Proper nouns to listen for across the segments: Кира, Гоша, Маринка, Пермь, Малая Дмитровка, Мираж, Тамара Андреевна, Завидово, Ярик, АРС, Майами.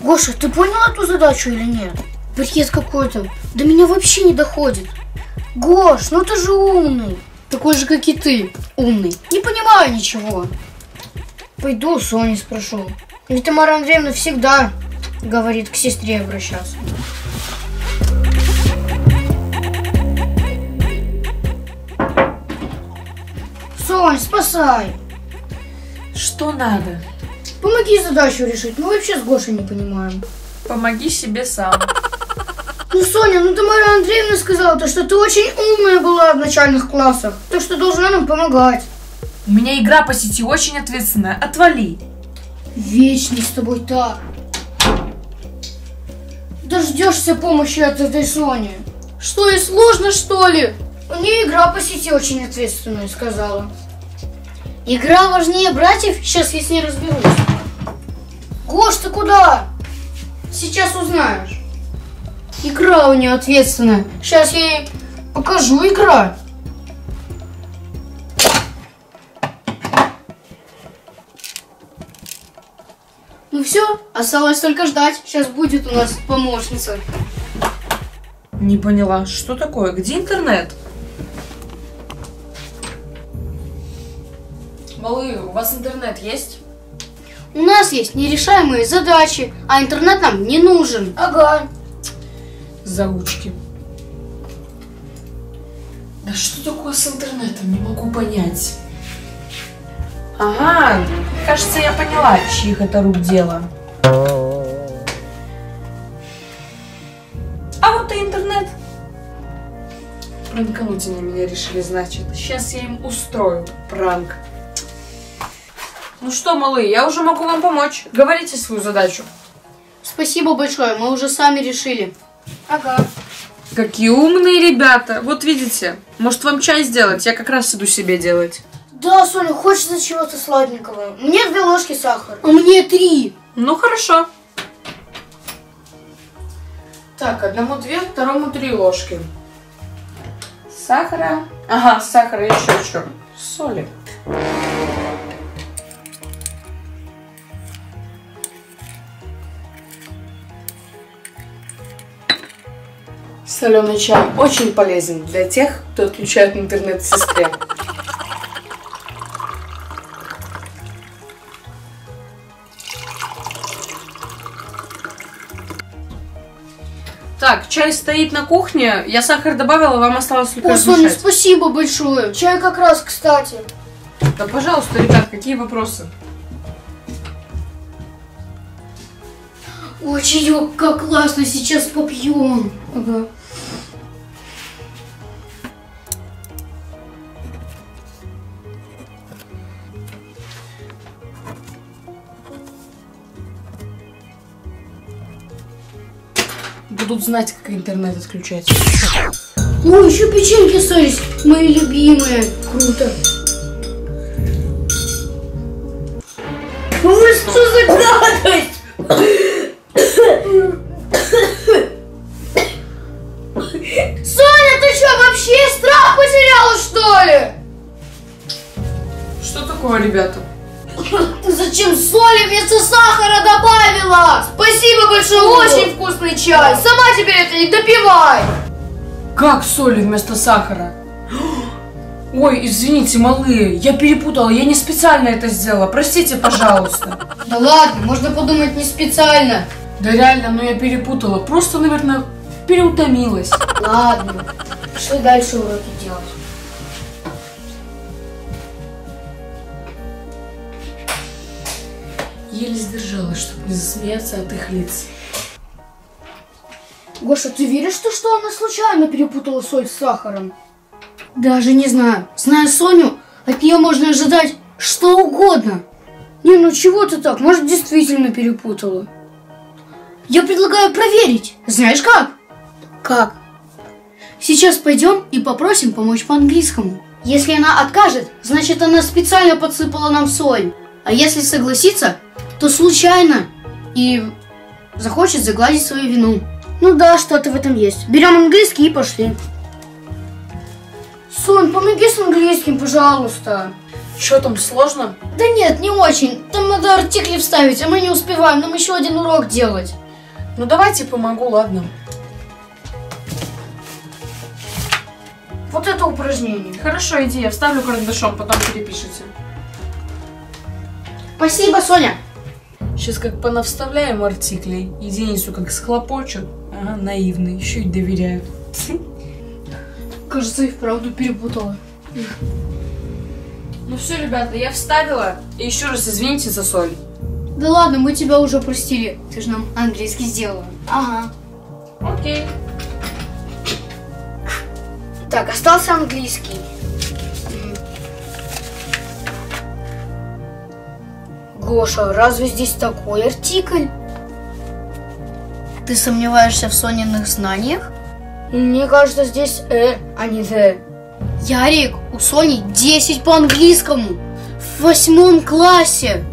Гоша, ты понял эту задачу или нет? Бред какой-то. До меня вообще не доходит. Гош, ну ты же умный. Такой же, как и ты, умный. Не понимаю ничего. Пойду у Сони спрошу. Ведь Тамара Андреевна всегда говорит к сестре обращаться. Сонь, спасай! Что надо? Помоги задачу решить, мы вообще с Гошей не понимаем. Помоги себе сам. Ну, Соня, ну Тамара Андреевна сказала, то, что ты очень умная была в начальных классах, так что должна нам помогать. У меня игра по сети очень ответственная, отвали. Вечно с тобой так. Дождешься помощи от этой Сони. Что, ей сложно, что ли? Мне игра по сети очень ответственная, сказала. Игра важнее братьев, сейчас я с ней разберусь. Гош, ты куда? Сейчас узнаешь. Игра у нее ответственная. Сейчас я ей покажу игра. Ну все, осталось только ждать. Сейчас будет у нас помощница. Не поняла, что такое? Где интернет? Малые, у вас интернет есть? У нас есть нерешаемые задачи, а интернет нам не нужен. Ага. Заучки. Да что такое с интернетом? Не могу понять. Ага, кажется, я поняла, чьих это рук дело. А вот и интернет. Пранкануть они меня решили, значит. Сейчас я им устрою пранк. Ну что, малые, я уже могу вам помочь. Говорите свою задачу. Спасибо большое, мы уже сами решили. Ага. Какие умные ребята. Вот видите, может вам чай сделать? Я как раз иду себе делать. Да, Соня, хочется чего-то сладенького. Мне 2 ложки сахара. А мне 3. Ну хорошо. Так, одному 2, второму 3 ложки. Сахара. Ага, сахара еще что? Соли. Соленый чай очень полезен для тех, кто отключает интернет сестре. Так, чай стоит на кухне, я сахар добавила, вам осталось только размешать. Соня, спасибо большое. Чай как раз, кстати. Да, пожалуйста, ребят, какие вопросы? О, чаек, как классно, сейчас попьем. Ага. Будут знать, как интернет отключать. О, еще печеньки остались, мои любимые. Круто. Ой, что за гадость? Соня, ты что, вообще страх потеряла, что ли? Что такое, ребята? Ты зачем соли вместо сахара добавила? Спасибо большое, очень вкусный чай. Сама теперь это не допивай. Как соли вместо сахара? Ой, извините, малые, я перепутала, я не специально это сделала. Простите, пожалуйста. Да ладно, можно подумать, не специально. Да реально, но я перепутала. Просто, наверное, переутомилась. Ладно, пошли дальше уроки делать. Еле сдержалась, чтобы не засмеяться от их лиц. Гоша, ты веришь, что она случайно перепутала соль с сахаром? Даже не знаю. Зная Соню, от нее можно ожидать что угодно. Не, ну чего ты так? Может, действительно перепутала. Я предлагаю проверить. Знаешь как? Как? Сейчас пойдем и попросим помочь по-английскому. Если она откажет, значит, она специально подсыпала нам соль. А если согласится, то случайно и захочет загладить свою вину. Ну да, что-то в этом есть. Берем английский и пошли. Сонь, помоги с английским, пожалуйста. Что там сложно? Да нет, не очень. Там надо артикли вставить, а мы не успеваем. Нам еще один урок делать. Ну давайте помогу, ладно. Вот это упражнение. Хорошо, иди, я вставлю карандашом, потом перепишите. Спасибо, Соня. Сейчас как понавставляем артиклей, и Денису как схлопочут. Ага, наивный, еще и доверяют. Кажется, и вправду перепутала. Ну все, ребята, я вставила. И еще раз извините за соль. Да ладно, мы тебя уже простили. Ты же нам английский сделала. Ага. Окей. Так, остался английский. Гоша, разве здесь такой артикль? Ты сомневаешься в Сониных знаниях? Мне кажется, здесь «э», а не «д». Ярик, у Сони 10 по-английскому. В 8 классе.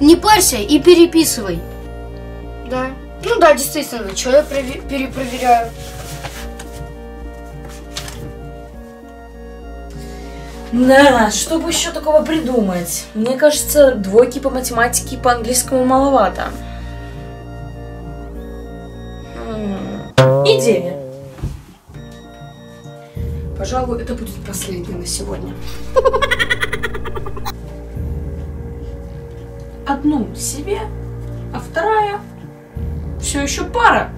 Не парься и переписывай. Да. Ну да, действительно, что я перепроверяю? Да, что бы еще такого придумать? Мне кажется, двойки по математике и по английскому маловато. Идея. Пожалуй, это будет последний на сегодня. Одну себе, а вторая все еще пара.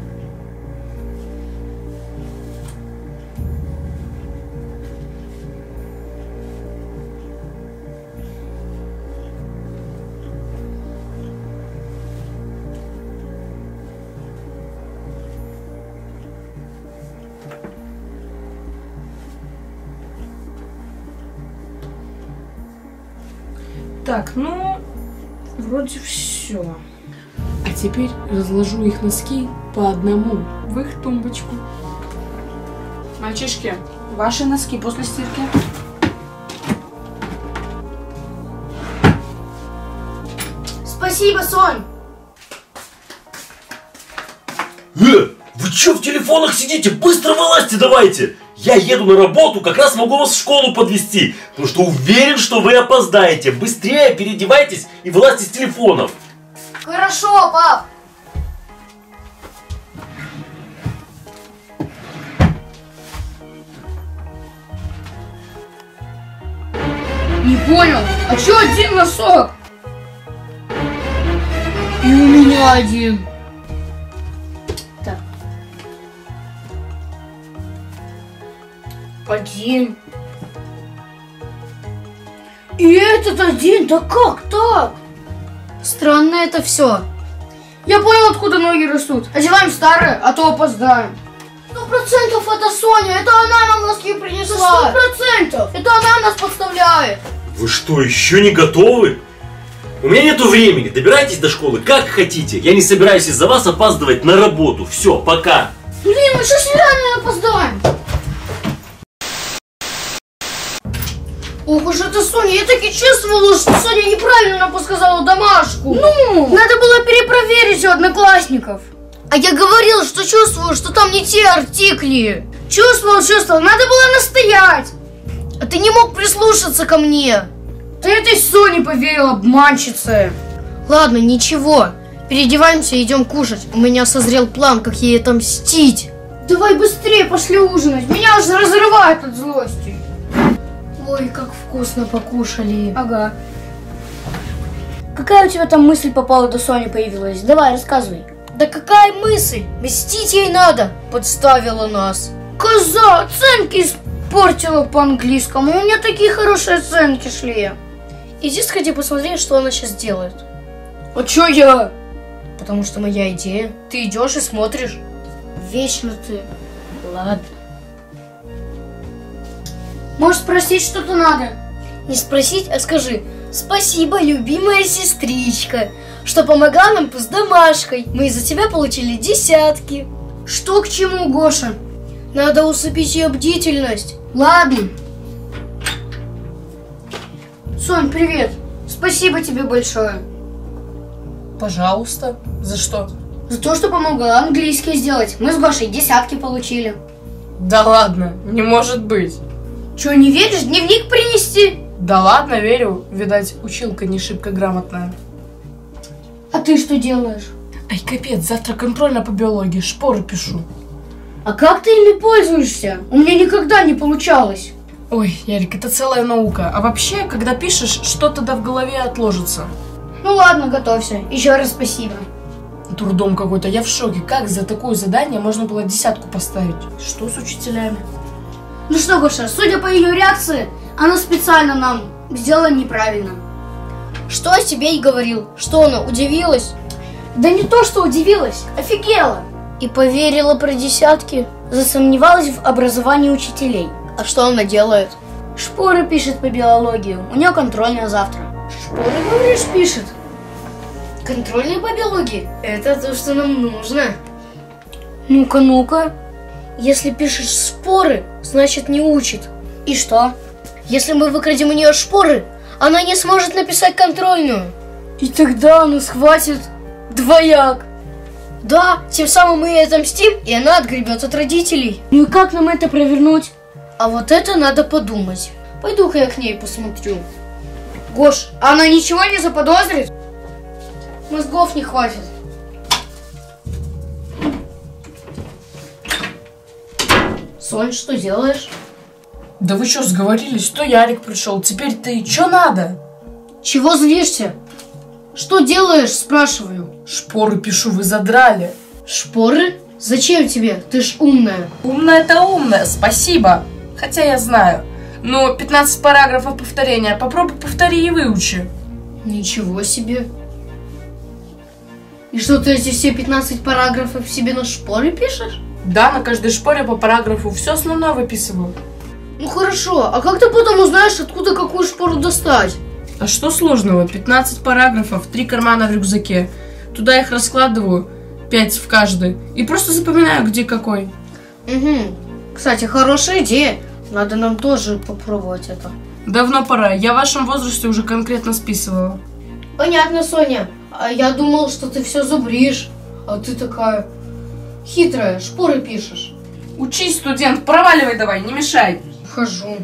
Так, ну, вроде все. А теперь разложу их носки по одному в их тумбочку. Мальчишки, ваши носки после стирки. Спасибо, Сонь! Вы что в телефонах сидите? Быстро вылазьте давайте! Я еду на работу, как раз могу вас в школу подвезти, потому что уверен, что вы опоздаете. Быстрее переодевайтесь и вылазьте с телефонов. Хорошо, пап. Не понял, а чё один носок? И у меня один. Один. И этот один, да как так? Странно это все. Я понял, откуда ноги растут. Одеваем старые, а то опоздаем. 100% это Соня, это она нам носки принесла. 100%, это она нас подставляет. Вы что, еще не готовы? У меня нету времени, добирайтесь до школы как хотите. Я не собираюсь из-за вас опаздывать на работу. Все, пока. Блин, мы сейчас реально опоздаем. Ох уж это Соня, я так и чувствовала, что Соня неправильно подсказала домашку. Ну, надо было перепроверить у одноклассников. А я говорила, что чувствую, что там не те артикли. Чувствовал, надо было настоять. А ты не мог прислушаться ко мне. Ты этой Соне поверила, обманщица. Ладно, ничего. Переодеваемся и идем кушать. У меня созрел план, как ей отомстить. Давай быстрее, пошли ужинать. Меня уже разрывает от злости. Ой, как вкусно покушали. Ага. Какая у тебя там мысль по поводу Сони появилась? Давай, рассказывай. Да какая мысль? Мстить ей надо. Подставила нас. Коза, оценки испортила по-английскому. У меня такие хорошие оценки шли. Иди сходи посмотри, что она сейчас делает. А чё я? Потому что моя идея. Ты идешь и смотришь. Вечно ты. Ладно. Может, спросить что-то надо? Не спросить, а скажи: спасибо, любимая сестричка, что помогла нам с домашкой. Мы из-за тебя получили десятки. Что к чему, Гоша? Надо усыпить ее бдительность. Ладно. Сонь, привет. Спасибо тебе большое. Пожалуйста. За что? За то, что помогла английский сделать. Мы с Гошей десятки получили. Да ладно, не может быть. Чё, не веришь? Дневник принести? Да ладно, верю. Видать, училка не шибко грамотная. А ты что делаешь? Ай, капец, завтра контрольная по биологии, шпоры пишу. А как ты ими пользуешься? У меня никогда не получалось. Ой, Ярик, это целая наука. А вообще, когда пишешь, что-то да в голове отложится. Ну ладно, готовься. Еще раз спасибо. Трудом какой-то, я в шоке. Как за такое задание можно было 10 поставить? Что с учителями? Ну что, Гоша, судя по ее реакции, она специально нам сделала неправильно. Что я тебе и говорил? Что она, удивилась? Да не то, что удивилась, офигела. И поверила про 10, засомневалась в образовании учителей. А что она делает? Шпоры пишет по биологии, у нее контрольная завтра. Шпоры, говоришь, пишет? Контрольные по биологии? Это то, что нам нужно. Ну-ка, ну-ка. Если пишешь споры, значит не учит. И что? Если мы выкрадем у нее шпоры, она не сможет написать контрольную. И тогда она схватит двояк. Да, тем самым мы ей отомстим, и она отгребет от родителей. Ну и как нам это провернуть? А вот это надо подумать. Пойду-ка я к ней посмотрю. Гош, она ничего не заподозрит? Мозгов не хватит. Соль, что делаешь? Да вы что, сговорились, что Ярик пришел. Теперь ты чё надо? Чего злишься? Что делаешь, спрашиваю? Шпоры пишу, вы задрали. Шпоры? Зачем тебе? Ты ж умная. Умная-то умная, спасибо. Хотя я знаю. Но 15 параграфов повторения. Попробуй повтори и выучи. Ничего себе. И что, ты эти все 15 параграфов себе на шпоре пишешь? Да, на каждой шпоре по параграфу. Все основное выписываю. Ну хорошо, а как ты потом узнаешь, откуда какую шпору достать? А что сложного? 15 параграфов, 3 кармана в рюкзаке. Туда их раскладываю, 5 в каждый. И просто запоминаю, где какой. Угу. Кстати, хорошая идея. Надо нам тоже попробовать это. Давно пора. Я в вашем возрасте уже конкретно списывала. Понятно, Соня. А я думал, что ты все зубришь, а ты такая хитрая, шпоры пишешь. Учись, студент, проваливай давай, не мешай. Ухожу.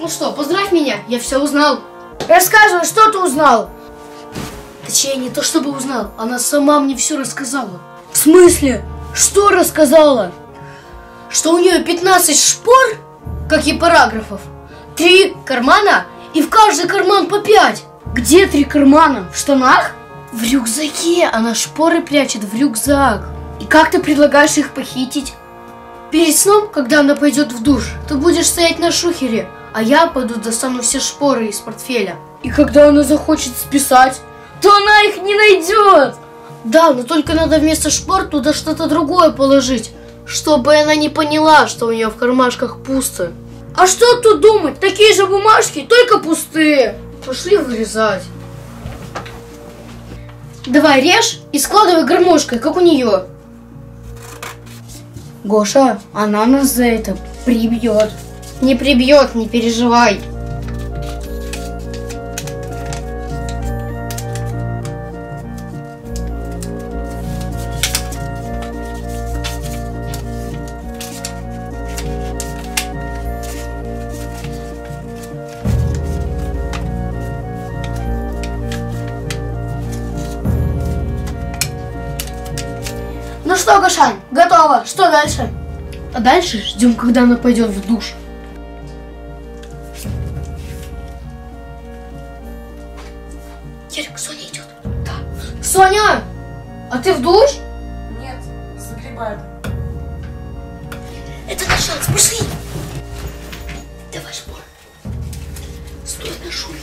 Ну что, поздравь меня, я все узнал. Рассказывай, что ты узнал? Точнее, не то чтобы узнал, она сама мне все рассказала. В смысле? Что рассказала? Что у нее 15 шпор, как и параграфов, 3 кармана и в каждый карман по 5. Где 3 кармана? В штанах? В рюкзаке. Она шпоры прячет в рюкзак. И как ты предлагаешь их похитить? Перед сном, когда она пойдет в душ, ты будешь стоять на шухере, а я пойду достану все шпоры из портфеля. И когда она захочет списать, то она их не найдет. Да, но только надо вместо шпор туда что-то другое положить, чтобы она не поняла, что у нее в кармашках пусто. А что тут думать? Такие же бумажки, только пустые. Пошли вырезать. Давай режь и складывай гармошкой, как у нее. Гоша, она нас за это прибьет. Не прибьет, не переживай. Ну что, Гошан, готово. Что дальше? А дальше ждем, когда она пойдет в душ. Ярик, Соня идет. Да. Соня, а ты в душ? Нет, загребаю. Это наш шанс, пошли. Давай, шпор. Стой на шухере.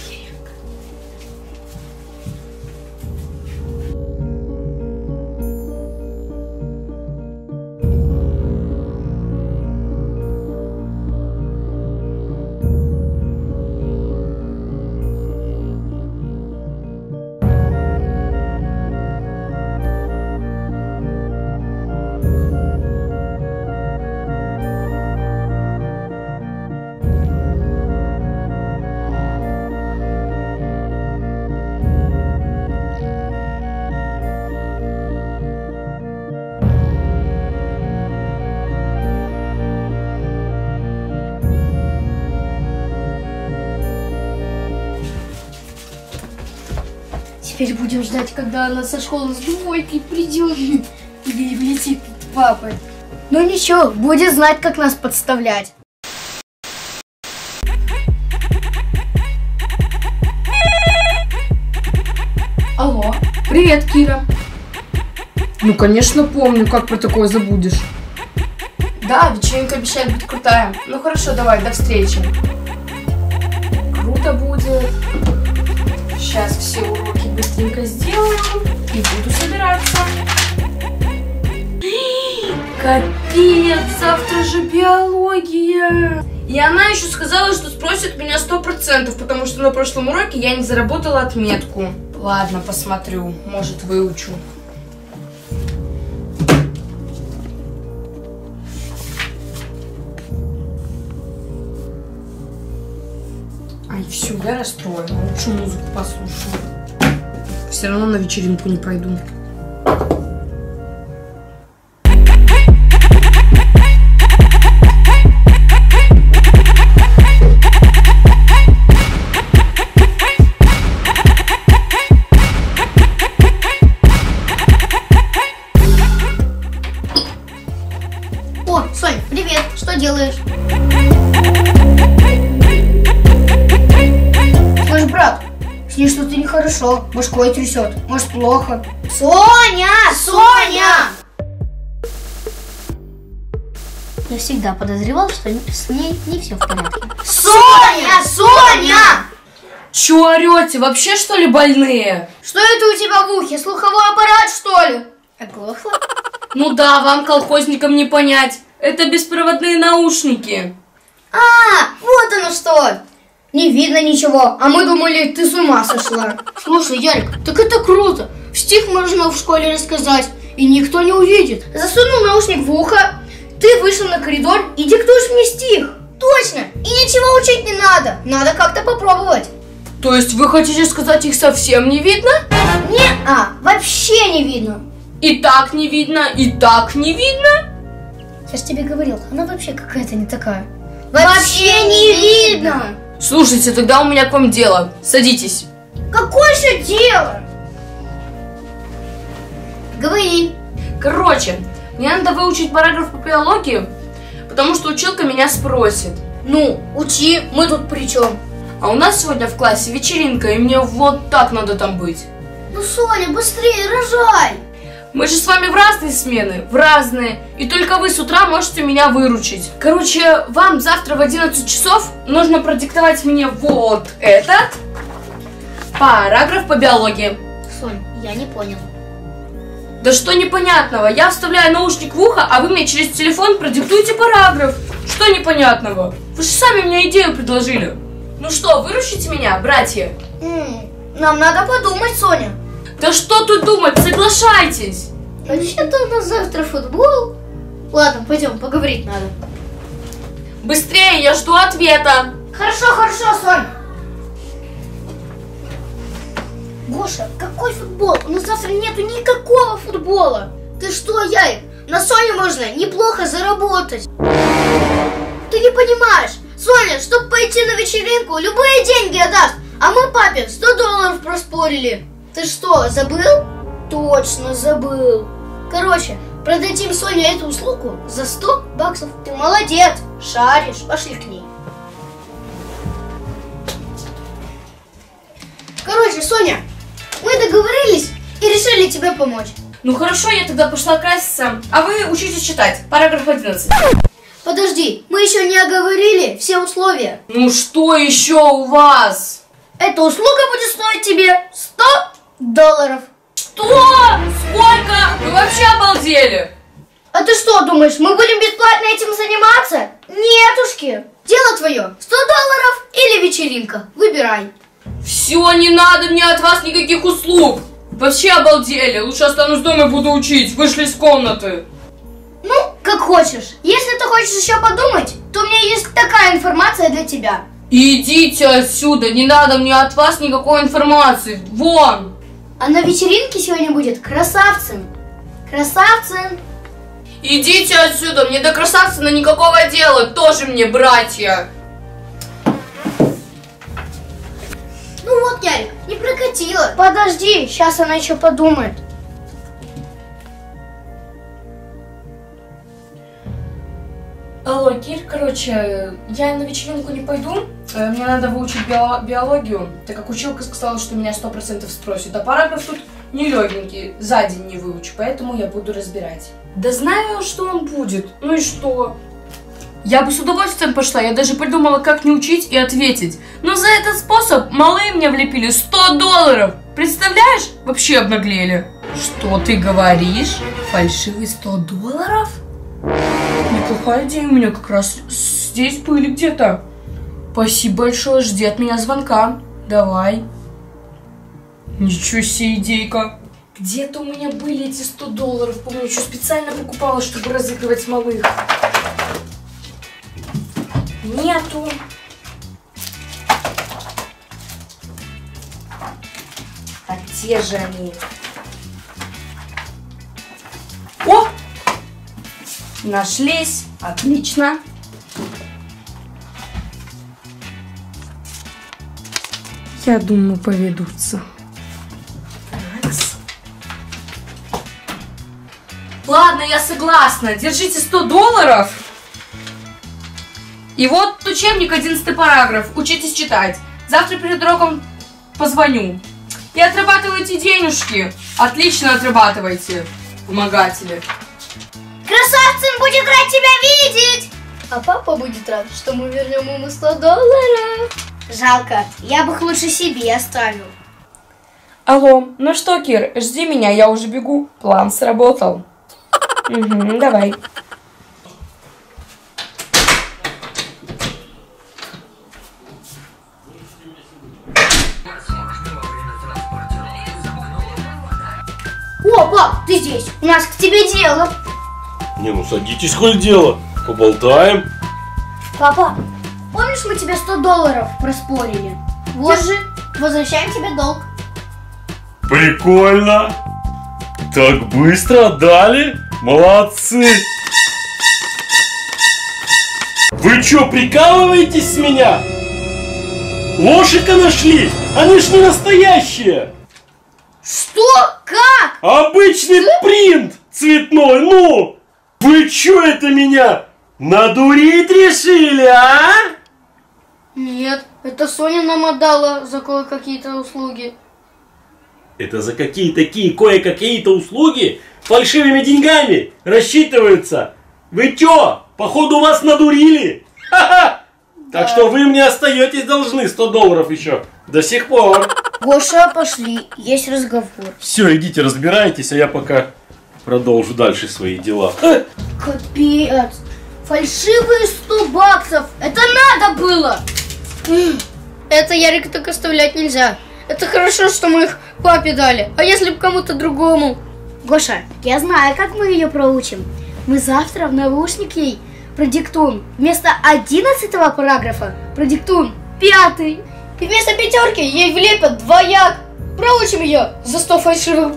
Теперь будем ждать, когда она со школы с двойкой придет или влетит папы. Ну ничего, будет знать, как нас подставлять. Алло, привет, Кира. Ну, конечно, помню, как про такое забудешь. Да, вечеринка обещает быть крутая. Ну хорошо, давай, до встречи. Круто будет. Сейчас все уроки быстренько сделаю и буду собираться. Капец, завтра же биология. И она еще сказала, что спросит меня 100%, потому что на прошлом уроке я не заработала отметку. Ладно, посмотрю, может, выучу. Ай, все, я расстроена. Лучше музыку послушаю. Все равно на вечеринку не пойду. О, Соль, привет! Что делаешь? Слышь, брат, с ней что-то нехорошо. Башкой трясет. Может, плохо. Соня! Соня! Я всегда подозревал, что с ней не все в порядке. Соня! Соня! Чё орёте? Вообще, что ли, больные? Что это у тебя в ухе? Слуховой аппарат, что ли? Оглохла? Ну да, вам, колхозникам, не понять. Это беспроводные наушники. А, вот оно что. Не видно ничего, а мы думали, ты с ума сошла. Слушай, Ярик, так это круто. Стих можно в школе рассказать, и никто не увидит. Засунул наушник в ухо, ты вышел на коридор и диктуешь мне стих. Точно, и ничего учить не надо. Надо как-то попробовать. То есть вы хотите сказать, их совсем не видно? Не-а, вообще не видно. И так не видно, и так не видно. Я же тебе говорил, она вообще какая-то не такая. Вообще не видно. Слушайте, тогда у меня к вам дело. Садитесь. Какое же дело? Говори. Короче, мне надо выучить параграф по биологии, потому что училка меня спросит. Ну, учи, мы тут при чем? А у нас сегодня в классе вечеринка, и мне вот так надо там быть. Ну, Соня, быстрее, рожай. Мы же с вами в разные смены, в разные. И только вы с утра можете меня выручить. Короче, вам завтра в 11 часов нужно продиктовать мне вот этот параграф по биологии. Соль, я не понял. Да что непонятного? Я вставляю наушник в ухо, а вы мне через телефон продиктуете параграф. Что непонятного? Вы же сами мне идею предложили. Ну что, выручите меня, братья? Нам надо подумать, Соня. Да что тут думать, соглашайтесь! Вообще-то у нас завтра футбол. Ладно, пойдем, поговорить надо. Быстрее, я жду ответа. Хорошо, хорошо, Соня. Гоша, какой футбол? У нас завтра нету никакого футбола. Ты что, Ярик? На Соню можно неплохо заработать. Ты не понимаешь. Соня, чтобы пойти на вечеринку, любые деньги отдаст. А мы папе $100 проспорили. Ты что, забыл? Точно, забыл. Короче, продадим Соне эту услугу за $100. Ты молодец, шаришь, пошли к ней. Короче, Соня, мы договорились и решили тебе помочь. Ну хорошо, я тогда пошла краситься, а вы учитесь читать. Параграф 11. Подожди, мы еще не оговорили все условия. Ну что еще у вас? Эта услуга будет стоить тебе $100. Что? Сколько? Вы вообще обалдели? А ты что думаешь, мы будем бесплатно этим заниматься? Нетушки. Дело твое. $100 или вечеринка. Выбирай. Все, не надо мне от вас никаких услуг. Вообще обалдели. Лучше останусь дома и буду учить. Вышли из комнаты. Ну, как хочешь. Если ты хочешь еще подумать, то у меня есть такая информация для тебя. Идите отсюда. Не надо мне от вас никакой информации. Вон. А на вечеринке сегодня будет красавцем. Красавцем. Идите отсюда, мне до красавца никакого дела. Тоже мне братья. Ну вот, Ярик, не прокатила. Подожди, сейчас она еще подумает. Алло, Кир, короче, я на вечеринку не пойду, мне надо выучить биологию, так как училка сказала, что меня 100% спросит, а параграф тут нелегенький, за день не выучу, поэтому я буду разбирать. Да знаю, что он будет, ну и что? Я бы с удовольствием пошла, я даже придумала, как не учить и ответить, но за этот способ малые мне влепили $100, представляешь? Вообще обнаглели. Что ты говоришь? Фальшивые $100? Неплохая идея, у меня как раз здесь были где-то. Спасибо большое, жди от меня звонка. Давай. Ничего себе идейка. Где-то у меня были эти $100, помню, еще специально покупала, чтобы разыгрывать малых. Нету. А те же они. О! Нашлись. Отлично. Я думаю, поведутся. Раз. Ладно, я согласна. Держите $100. И вот учебник, 11 параграф. Учитесь читать. Завтра перед уроком позвоню. И отрабатывайте денежки. Отлично отрабатывайте, помогатели. Красавцем будет рад тебя видеть! А папа будет рад, что мы вернем ему $100. Жалко, я бы их лучше себе оставил. Алло, ну что, Кир, жди меня, я уже бегу. План сработал. Угу, давай. О, пап, ты здесь. У нас к тебе дело. Не, ну садитесь, хоть дело. Поболтаем. Папа, помнишь, мы тебе $100 проспорили? Вот же, возвращаем тебе долг. Прикольно. Так быстро отдали? Молодцы. Вы что, прикалываетесь с меня? Лошика нашли? Они ж не настоящие. Что? Как? Обычный принт цветной, ну. Вы чё это меня надурить решили, а? Нет, это Соня нам отдала за кое-какие-то услуги. Это за какие такие кое-какие-то услуги? Фальшивыми деньгами рассчитываются. Вы чё, походу вас надурили? Ха-ха! Да. Так что вы мне остаетесь должны $100 еще. До сих пор. Гоша, пошли, есть разговор. Все, идите разбирайтесь, а я пока... продолжу дальше свои дела. Капец. Фальшивые $100. Это надо было. Это, Ярик, так оставлять нельзя. Это хорошо, что мы их папе дали. А если бы кому-то другому? Гоша, я знаю, как мы ее проучим. Мы завтра в наушник ей продиктуем. Вместо 11-го параграфа продиктуем 5-й. И вместо 5-ки ей влепят двояк. Проучим ее за $100 фальшивых.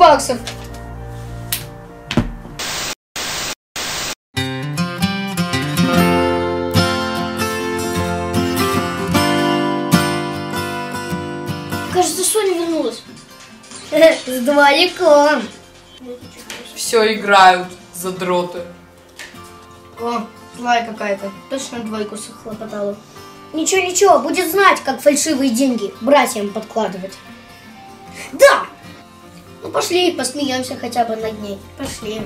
Кажется, Соня вернулась. С двойником. Все играют, задроты. О, злая какая-то. Точно двойку схлопотала. Ничего, ничего, будет знать, как фальшивые деньги братьям подкладывать. Да! Ну пошли, посмеемся хотя бы над ней. Пошли.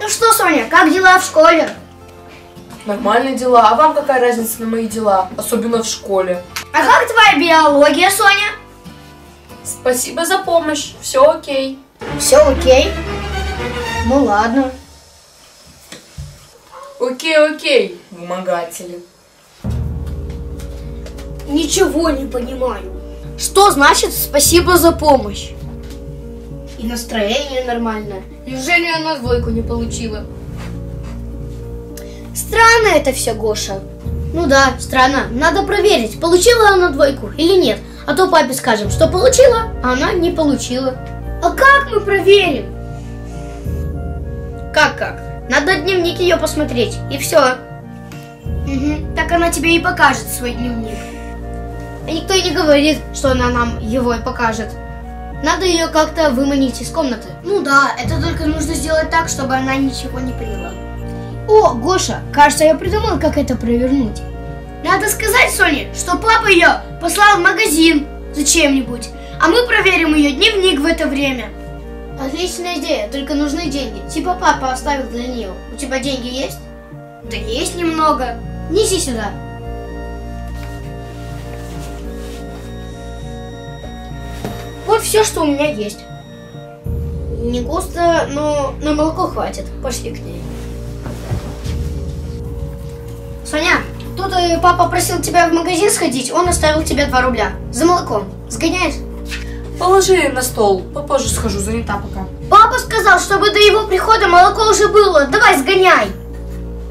Ну что, Соня, как дела в школе? Нормальные дела. А вам какая разница на мои дела? Особенно в школе. А как твоя биология, Соня? Спасибо за помощь. Все окей. Все окей? Ну ладно. Окей, окей, вымогатели. Ничего не понимаю. Что значит спасибо за помощь? И настроение нормальное. Неужели она двойку не получила? Странно это все, Гоша. Ну да, странно. Надо проверить, получила она двойку или нет. А то папе скажем, что получила, а она не получила. А как мы проверим? Как? Надо дневник ее посмотреть, и все. Угу. Так она тебе и покажет свой дневник. А никто и не говорит, что она нам его и покажет. Надо ее как-то выманить из комнаты. Ну да, это только нужно сделать так, чтобы она ничего не поняла. О, Гоша, кажется, я придумал, как это провернуть. Надо сказать Соне, что папа ее послал в магазин за чем-нибудь, а мы проверим ее дневник в это время. Отличная идея, только нужны деньги. Типа папа оставил для нее. У тебя деньги есть? Да есть немного. Неси сюда. Вот все, что у меня есть. Не густо, но на молоко хватит. Пошли к ней. Соня, тут папа просил тебя в магазин сходить, он оставил тебе 2 рубля. За молоком. Сгоняешь? Положи на стол, попозже схожу, занята пока. Папа сказал, чтобы до его прихода молоко уже было. Давай сгоняй.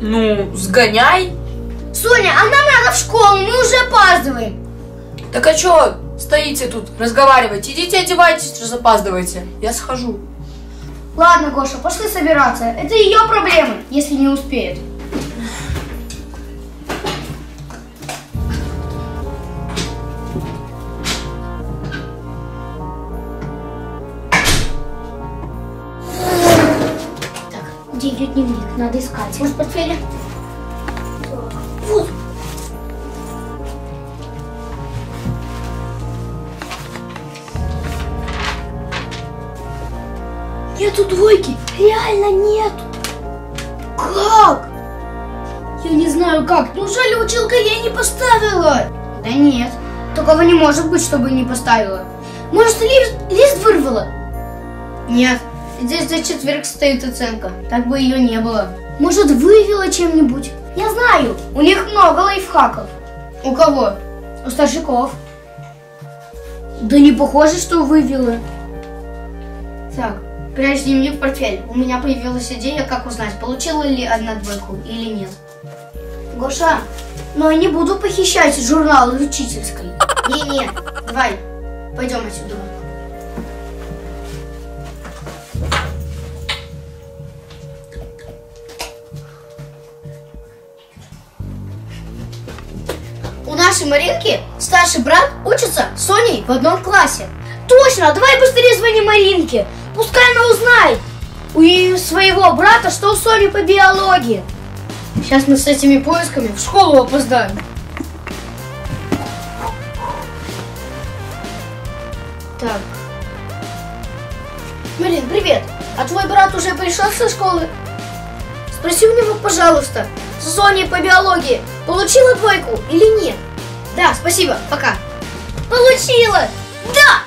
Ну, сгоняй. Соня, а нам надо в школу, мы уже опаздываем. Так а чё стоите тут, разговаривайте? Идите одевайтесь, раз опаздывайте. Я схожу. Ладно, Гоша, пошли собираться. Это ее проблема, если не успеет. Ее дневник надо искать. Может, в портфеле? Вот. Нету двойки. Реально нет. Как? Я не знаю как. Неужели училка ей не поставила? Да нет. Такого не может быть, чтобы не поставила. Может, лист вырвала? Нет. Здесь за четверг стоит оценка. Так бы ее не было. Может, вывела чем-нибудь? Я знаю, у них много лайфхаков. У кого? У старшаков. Да не похоже, что вывела. Так, прячь дневник в портфель. У меня появилась идея, как узнать, получила ли одна двойку или нет. Гоша, но я не буду похищать журнал из учительской. Не-не, давай, пойдем отсюда. У нашей Маринки старший брат учится с Соней в одном классе. Точно, давай быстрее звони Маринке, пускай она узнает у своего брата, что у Сони по биологии. Сейчас мы с этими поисками в школу опоздаем. Так. Марин, привет. А твой брат уже пришел со школы? Спроси у него, пожалуйста, с Соней по биологии получила двойку или нет? Да, спасибо, пока. Получила! Да!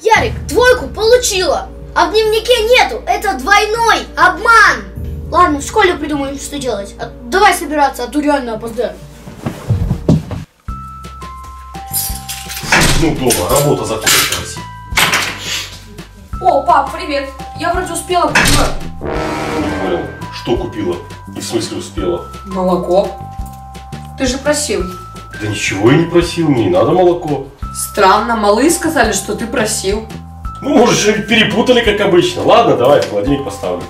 Ярик, двойку получила, а в дневнике нету, это двойной обман! Ладно, в школе придумаем, что делать. Давай собираться, а то реально опоздаем. Ну, дома, работа закончилась. О, пап, привет. Я вроде успела купила. Не понял, что купила? И в смысле успела? Молоко. Ты же просил. Да ничего я не просил, мне не надо молоко. Странно, малые сказали, что ты просил. Ну, может, что-нибудь перепутали, как обычно. Ладно, давай в холодильник поставлю.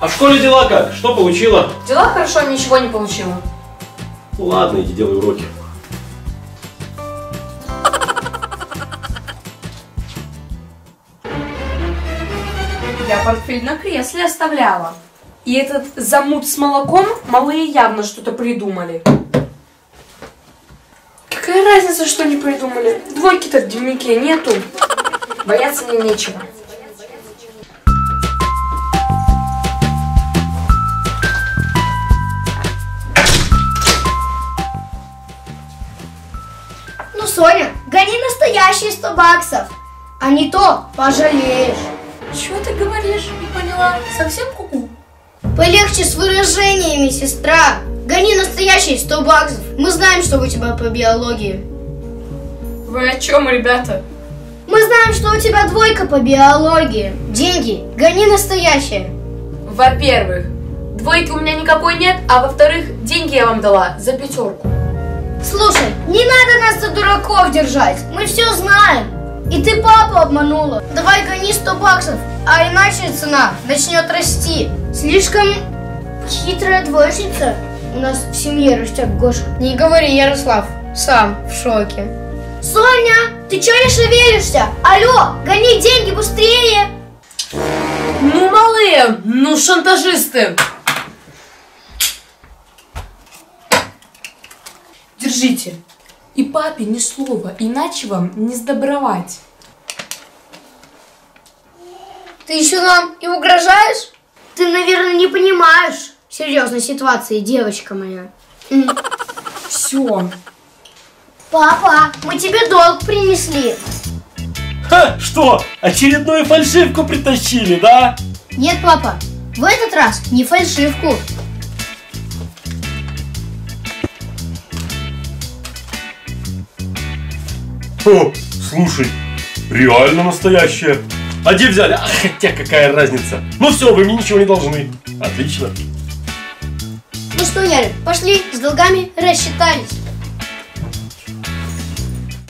А в школе дела как? Что получила? Дела хорошо, ничего не получила. Ну, ладно, иди делай уроки. Я портфель на кресле оставляла. И этот замут с молоком малые явно что-то придумали. Какая разница, что не придумали? Двойки-то в дневнике нету. Бояться мне нечего. Ну, Соня, гони настоящие 100 баксов. А не то пожалеешь. Чего ты говоришь? Не поняла. Совсем куку? Полегче с выражениями, сестра. Гони настоящие 100 баксов. Мы знаем, что у тебя по биологии. Вы о чем, ребята? Мы знаем, что у тебя двойка по биологии. Деньги, гони настоящие. Во-первых, двойки у меня никакой нет, а во-вторых, деньги я вам дала за 5. Слушай, не надо нас за дураков держать. Мы все знаем. И ты папу обманула. Давай гони 100 баксов, а иначе цена начнет расти. Слишком Хитрая двоечница у нас в семье растет, Гоша. Не говори, Ярослав, сам в шоке. Соня, ты чего не шевелишься? Алло, гони деньги быстрее. Ну, малые, ну шантажисты. Держите. И папе ни слова, иначе вам не сдобровать. Ты еще нам и угрожаешь? Ты, наверное, не понимаешь серьезной ситуации, девочка моя. Все. Папа, мы тебе долг принесли. Ха, что, очередную фальшивку притащили, да? Нет, папа, в этот раз не фальшивку. О, слушай, реально настоящая. А где взяли? А, хотя какая разница. Ну все, вы мне ничего не должны. Отлично. Ну что, Ярик, пошли, с долгами рассчитались.